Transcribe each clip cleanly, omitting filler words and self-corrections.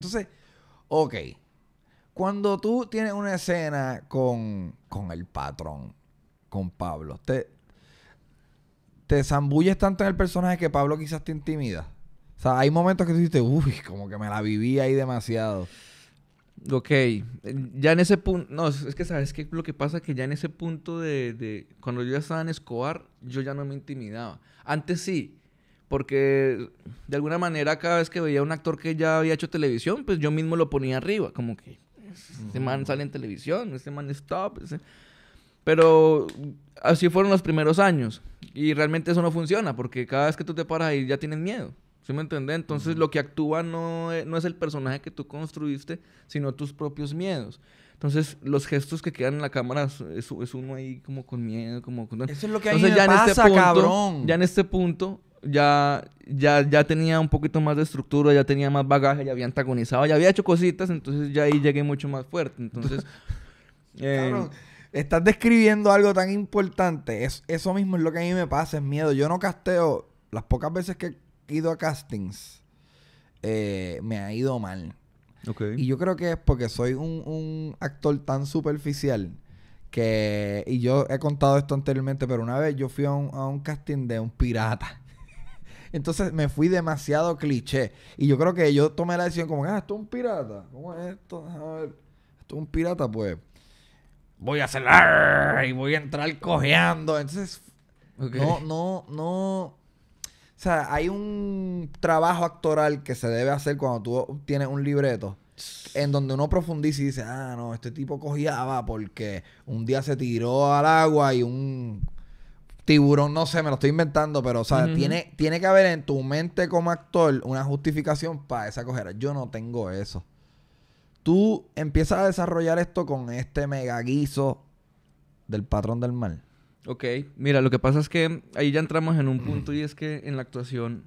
Entonces, ok, cuando tú tienes una escena con el patrón, con Pablo, te zambulles tanto en el personaje que Pablo quizás te intimida. O sea, hay momentos que tú dices, uy, como que me la viví ahí demasiado. Ok, ya en ese punto, no, es que sabes que lo que pasa es que ya en ese punto de cuando yo ya estaba en Escobar, yo ya no me intimidaba. Antes sí. Porque de alguna manera cada vez que veía a un actor que ya había hecho televisión, pues yo mismo lo ponía arriba. Como que este man sale en televisión, este man es top. Pero así fueron los primeros años. Y realmente eso no funciona porque cada vez que tú te paras ahí ya tienes miedo. ¿Sí me entiendes? Entonces lo que actúa no es el personaje que tú construiste, sino tus propios miedos. Entonces, los gestos que quedan en la cámara es uno ahí como con miedo, como con... Eso es lo que a mí me pasa, cabrón. Ya en este punto... Ya tenía un poquito más de estructura, ya tenía más bagaje, ya había antagonizado, ya había hecho cositas, entonces ya ahí llegué mucho más fuerte. Entonces, cabrón, estás describiendo algo tan importante. Eso mismo es lo que a mí me pasa, es miedo. Yo no casteo. Las pocas veces que he ido a castings, me ha ido mal. Okay. Y yo creo que es porque soy un actor tan superficial. Y yo he contado esto anteriormente, pero una vez yo fui a un casting de un pirata. Entonces me fui demasiado cliché. Y yo creo que yo tomé la decisión como, esto es un pirata. ¿Cómo es esto? A ver, esto es un pirata, pues. Voy a hacerla y voy a entrar cojeando. Entonces, okay. No. O sea, hay un trabajo actoral que se debe hacer cuando tú tienes un libreto. En donde uno profundiza y dice, no, este tipo cojeaba porque un día se tiró al agua y un... tiburón, no sé, me lo estoy inventando, pero, o sea, tiene que haber en tu mente como actor una justificación para esa cojera. Yo no tengo eso. Tú empiezas a desarrollar esto con este mega guiso del Patrón del Mal. Ok, mira, lo que pasa es que ahí ya entramos en un punto y es que en la actuación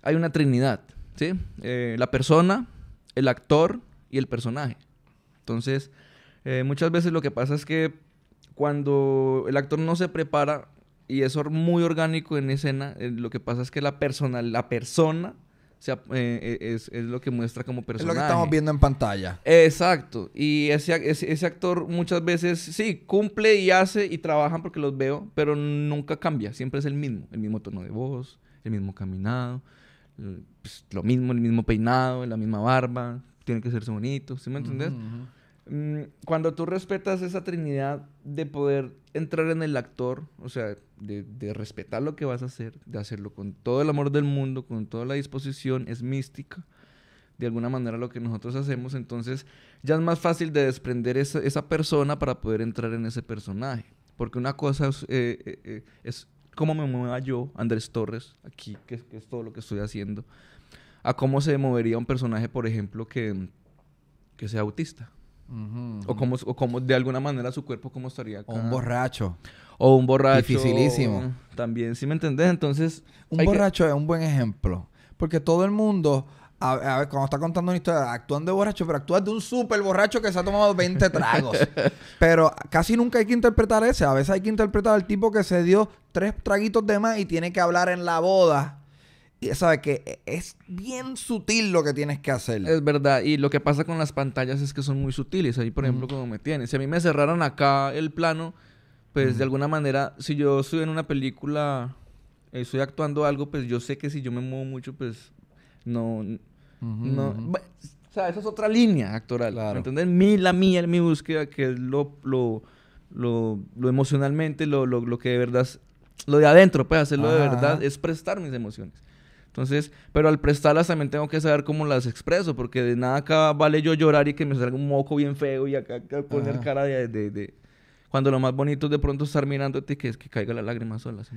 hay una trinidad, ¿sí? La persona, el actor y el personaje. Entonces, muchas veces lo que pasa es que cuando el actor no se prepara, y eso es muy orgánico en escena. Lo que pasa es que la persona es lo que muestra como personaje. Es lo que estamos viendo en pantalla. Exacto. Y ese actor muchas veces, sí, cumple y hace y trabajan porque los veo, pero nunca cambia. Siempre es el mismo. El mismo tono de voz, el mismo caminado, pues, lo mismo, el mismo peinado, la misma barba. Tiene que hacerse bonito, ¿sí me entendés? Cuando tú respetas esa trinidad de poder entrar en el actor, o sea, de respetar lo que vas a hacer, de hacerlo con todo el amor del mundo, con toda la disposición, es mística, de alguna manera lo que nosotros hacemos, entonces ya es más fácil de desprender esa persona para poder entrar en ese personaje. Porque una cosa es cómo me mueva yo, Andrés Torres, aquí, que es todo lo que estoy haciendo, a cómo se movería un personaje, por ejemplo, que sea autista. O como de alguna manera su cuerpo como estaría acá. O un borracho. O un borracho. Dificilísimo. También, ¿sí me entendés? Entonces... Un borracho es un buen ejemplo. Porque todo el mundo... A ver, cuando está contando una historia, actúan de borracho, pero actúan de un súper borracho que se ha tomado 20 tragos. Pero casi nunca hay que interpretar ese. A veces hay que interpretar al tipo que se dio 3 traguitos de más y tiene que hablar en la boda. ¿Sabes qué? Es bien sutil lo que tienes que hacer. Es verdad. Y lo que pasa con las pantallas es que son muy sutiles. Ahí, por ejemplo, como me tienen. Si a mí me cerraron acá el plano, pues de alguna manera, si yo estoy en una película, estoy actuando algo, pues yo sé que si yo me muevo mucho, pues no... O sea, esa es otra línea actoral. Claro. ¿Me entiendes? La mía, mi búsqueda, que es lo emocionalmente, lo que de verdad... Lo de adentro, pues hacerlo de verdad es prestar mis emociones. Entonces, pero al prestarlas también tengo que saber cómo las expreso, porque de nada acá vale yo llorar y que me salga un moco bien feo y acá poner cara de... Cuando lo más bonito es de pronto estar mirándote y que caiga la lágrima sola. ¿Sí?